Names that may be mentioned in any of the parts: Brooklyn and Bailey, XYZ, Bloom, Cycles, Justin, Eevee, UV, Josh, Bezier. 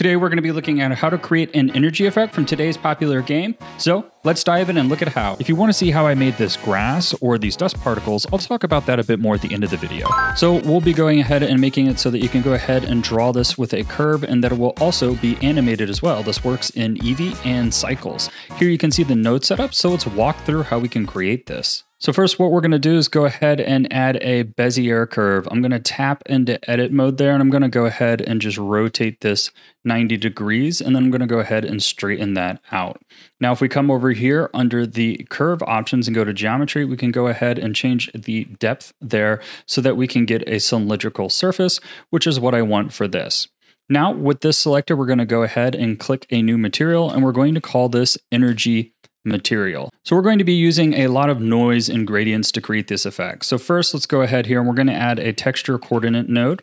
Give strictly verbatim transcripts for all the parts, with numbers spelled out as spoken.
Today we're going to be looking at how to create an energy effect from today's popular game, so let's dive in and look at how. If you want to see how I made this grass or these dust particles, I'll talk about that a bit more at the end of the video. So we'll be going ahead and making it so that you can go ahead and draw this with a curve and that it will also be animated as well. This works in Eevee and Cycles. Here you can see the node setup, so let's walk through how we can create this. So first, what we're gonna do is go ahead and add a Bezier curve. I'm gonna tap into edit mode there, and I'm gonna go ahead and just rotate this ninety degrees, and then I'm gonna go ahead and straighten that out. Now, if we come over here under the curve options and go to geometry, we can go ahead and change the depth there so that we can get a cylindrical surface, which is what I want for this. Now, with this selector, we're gonna go ahead and click a new material, and we're going to call this energy material. So we're going to be using a lot of noise and gradients to create this effect. So first, let's go ahead here and we're going to add a texture coordinate node.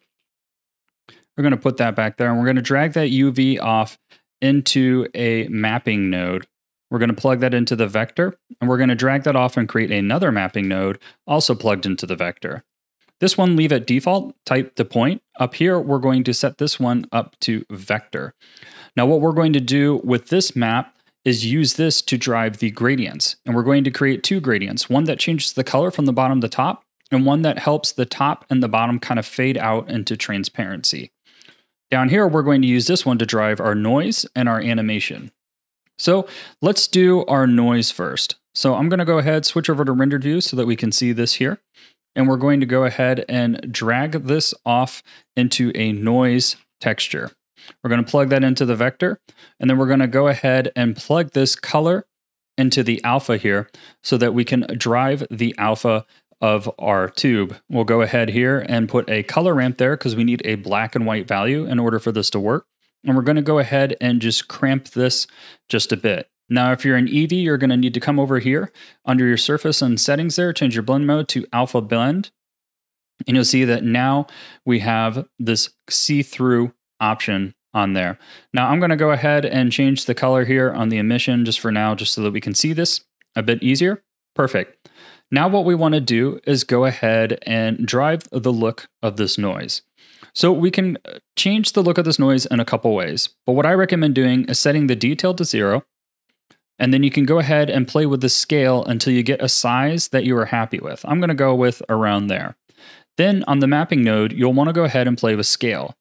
We're going to put that back there and we're going to drag that U V off into a mapping node. We're going to plug that into the vector and we're going to drag that off and create another mapping node also plugged into the vector. This one leave at default, type the point. Up here, we're going to set this one up to vector. Now what we're going to do with this map is use this to drive the gradients. And we're going to create two gradients, one that changes the color from the bottom to top, and one that helps the top and the bottom kind of fade out into transparency. Down here, we're going to use this one to drive our noise and our animation. So let's do our noise first. So I'm gonna go ahead, switch over to rendered view so that we can see this here. And we're going to go ahead and drag this off into a noise texture. We're going to plug that into the vector, and then we're going to go ahead and plug this color into the alpha here so that we can drive the alpha of our tube. We'll go ahead here and put a color ramp there because we need a black and white value in order for this to work. And we're going to go ahead and just cramp this just a bit. Now, if you're an Eevee, you're going to need to come over here under your surface and settings there, change your blend mode to alpha blend. And you'll see that now we have this see-through option on there. Now I'm going to go ahead and change the color here on the emission just for now, just so that we can see this a bit easier. Perfect. Now what we want to do is go ahead and drive the look of this noise. So we can change the look of this noise in a couple ways, but what I recommend doing is setting the detail to zero, and then you can go ahead and play with the scale until you get a size that you are happy with. I'm going to go with around there. Then on the mapping node, you'll want to go ahead and play with scale.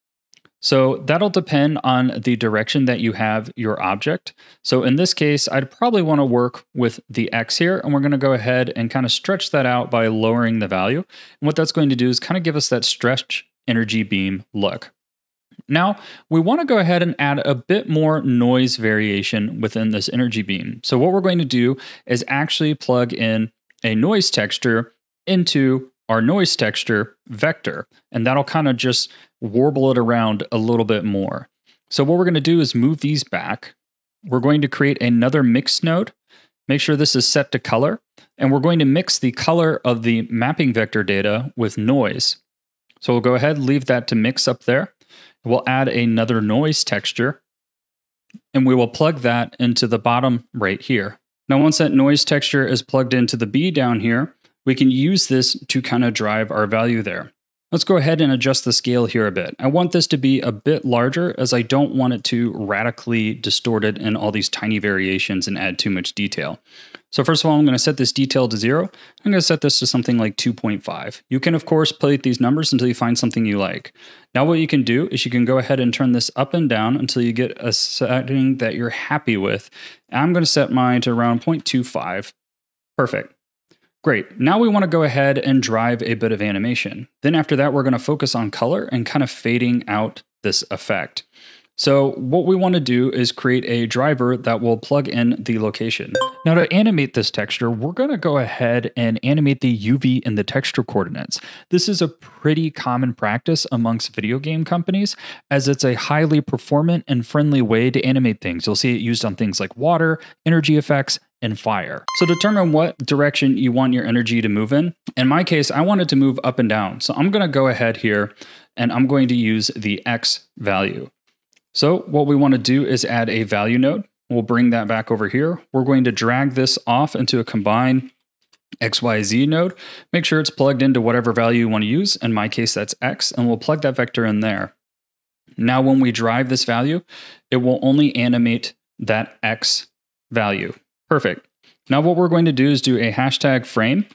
So that'll depend on the direction that you have your object. So in this case, I'd probably want to work with the X here, and we're going to go ahead and kind of stretch that out by lowering the value. And what that's going to do is kind of give us that stretch energy beam look. Now, we want to go ahead and add a bit more noise variation within this energy beam. So what we're going to do is actually plug in a noise texture into our noise texture vector, and that'll kind of just warble it around a little bit more. So what we're going to do is move these back. We're going to create another mix node. Make sure this is set to color, and we're going to mix the color of the mapping vector data with noise. So we'll go ahead and leave that to mix up there. We'll add another noise texture, and we will plug that into the bottom right here. Now, once that noise texture is plugged into the B down here, we can use this to kind of drive our value there. Let's go ahead and adjust the scale here a bit. I want this to be a bit larger as I don't want it to radically distort it in all these tiny variations and add too much detail. So first of all, I'm going to set this detail to zero. I'm going to set this to something like two point five. You can, of course, play with these numbers until you find something you like. Now what you can do is you can go ahead and turn this up and down until you get a setting that you're happy with. I'm going to set mine to around zero point two five. Perfect. Great, now we want to go ahead and drive a bit of animation. Then after that, we're going to focus on color and kind of fading out this effect. So what we want to do is create a driver that will plug in the location. Now to animate this texture, we're going to go ahead and animate the U V and the texture coordinates. This is a pretty common practice amongst video game companies, as it's a highly performant and friendly way to animate things. You'll see it used on things like water, energy effects, and fire. So determine what direction you want your energy to move in. In my case, I want it to move up and down. So I'm gonna go ahead here and I'm going to use the X value. So what we wanna do is add a value node. We'll bring that back over here. We're going to drag this off into a combine X Y Z node. Make sure it's plugged into whatever value you wanna use. In my case, that's X, and we'll plug that vector in there. Now, when we drive this value, it will only animate that X value. Perfect. Now what we're going to do is do a hashtag frame.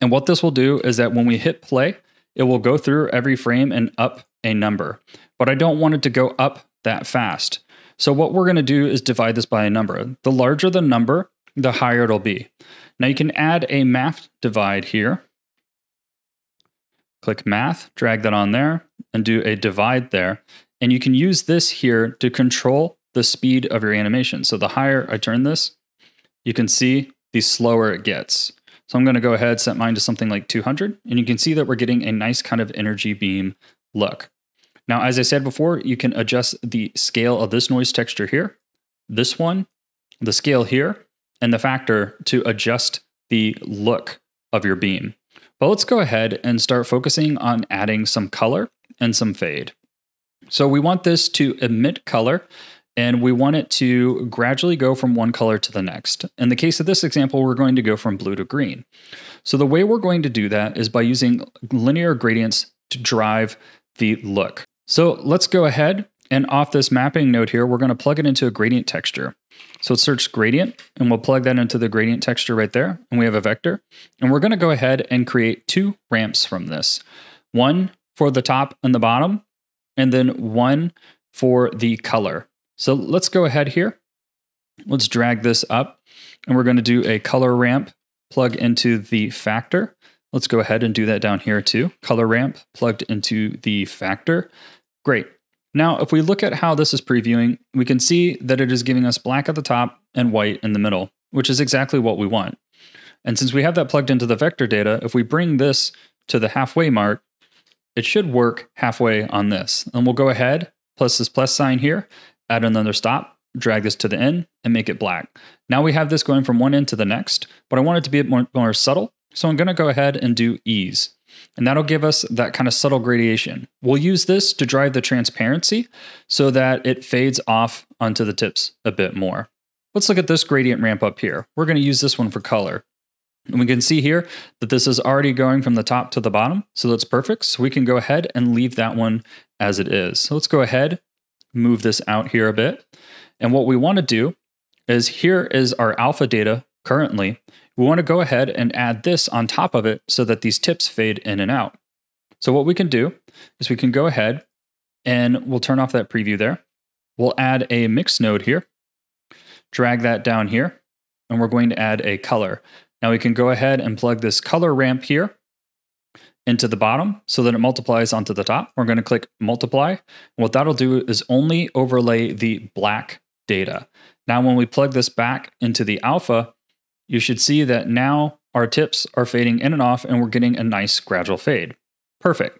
And what this will do is that when we hit play, it will go through every frame and up a number, but I don't want it to go up that fast. So what we're going to do is divide this by a number. The larger the number, the higher it'll be. Now you can add a math divide here. Click math, drag that on there and do a divide there. And you can use this here to control the speed of your animation. So the higher I turn this, you can see the slower it gets. So I'm going to go ahead, set mine to something like two hundred, and you can see that we're getting a nice kind of energy beam look. Now, as I said before, you can adjust the scale of this noise texture here, this one, the scale here, and the factor to adjust the look of your beam. But let's go ahead and start focusing on adding some color and some fade. So we want this to emit color, and we want it to gradually go from one color to the next. In the case of this example, we're going to go from blue to green. So the way we're going to do that is by using linear gradients to drive the look. So let's go ahead and off this mapping node here, we're going to plug it into a gradient texture. So let's search gradient and we'll plug that into the gradient texture right there. And we have a vector and we're going to go ahead and create two ramps from this. One for the top and the bottom, and then one for the color. So let's go ahead here. Let's drag this up and we're going to do a color ramp, plug into the factor. Let's go ahead and do that down here too. Color ramp plugged into the factor. Great. Now, if we look at how this is previewing, we can see that it is giving us black at the top and white in the middle, which is exactly what we want. And since we have that plugged into the vector data, if we bring this to the halfway mark, it should work halfway on this. And we'll go ahead, plus this plus sign here, add another stop, drag this to the end and make it black. Now we have this going from one end to the next, but I want it to be a bit more, more subtle. So I'm gonna go ahead and do ease. And that'll give us that kind of subtle gradation. We'll use this to drive the transparency so that it fades off onto the tips a bit more. Let's look at this gradient ramp up here. We're gonna use this one for color. And we can see here that this is already going from the top to the bottom. So that's perfect. So we can go ahead and leave that one as it is. So let's go ahead, move this out here a bit. And what we want to do is here is our alpha data currently. We want to go ahead and add this on top of it so that these tips fade in and out. So what we can do is we can go ahead and we'll turn off that preview there. We'll add a mix node here, drag that down here, and we're going to add a color. Now we can go ahead and plug this color ramp here into the bottom so that it multiplies onto the top. We're going to click multiply. And what that'll do is only overlay the black data. Now, when we plug this back into the alpha, you should see that now our tips are fading in and off and we're getting a nice gradual fade. Perfect.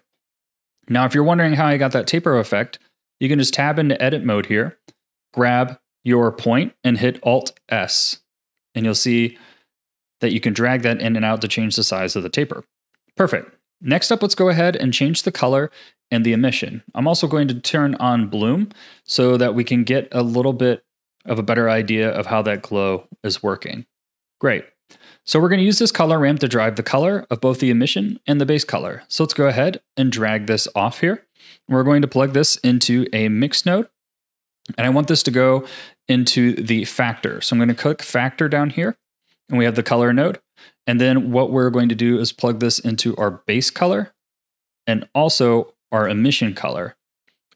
Now, if you're wondering how I got that taper effect, you can just tab into edit mode here, grab your point and hit Alt S. And you'll see that you can drag that in and out to change the size of the taper. Perfect. Next up, let's go ahead and change the color and the emission. I'm also going to turn on Bloom so that we can get a little bit of a better idea of how that glow is working. Great. So we're going to use this color ramp to drive the color of both the emission and the base color. So let's go ahead and drag this off here. We're going to plug this into a mix node. And I want this to go into the factor. So I'm going to click factor down here and we have the color node. And then what we're going to do is plug this into our base color and also our emission color.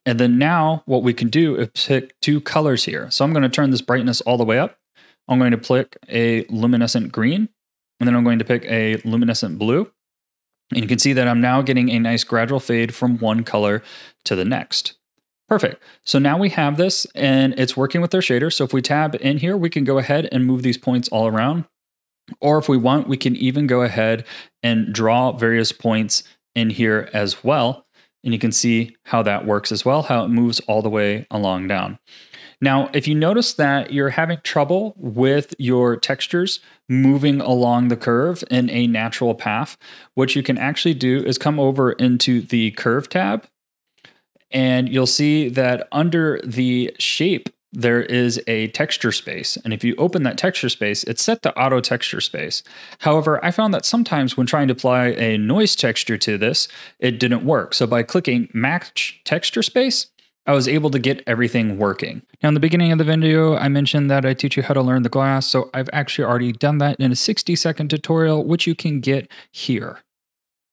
And then now what we can do is pick two colors here. So I'm going to turn this brightness all the way up. I'm going to pick a luminescent green, and then I'm going to pick a luminescent blue. And you can see that I'm now getting a nice gradual fade from one color to the next. Perfect. So now we have this and it's working with our shader. So if we tab in here, we can go ahead and move these points all around. Or if we want, we can even go ahead and draw various points in here as well. And you can see how that works as well, how it moves all the way along down. Now, if you notice that you're having trouble with your textures moving along the curve in a natural path, what you can actually do is come over into the curve tab. And you'll see that under the shape, there is a texture space. And if you open that texture space, it's set to auto texture space. However, I found that sometimes when trying to apply a noise texture to this, it didn't work. So by clicking match texture space, I was able to get everything working. Now in the beginning of the video, I mentioned that I teach you how to learn the glass. So I've actually already done that in a sixty second tutorial, which you can get here.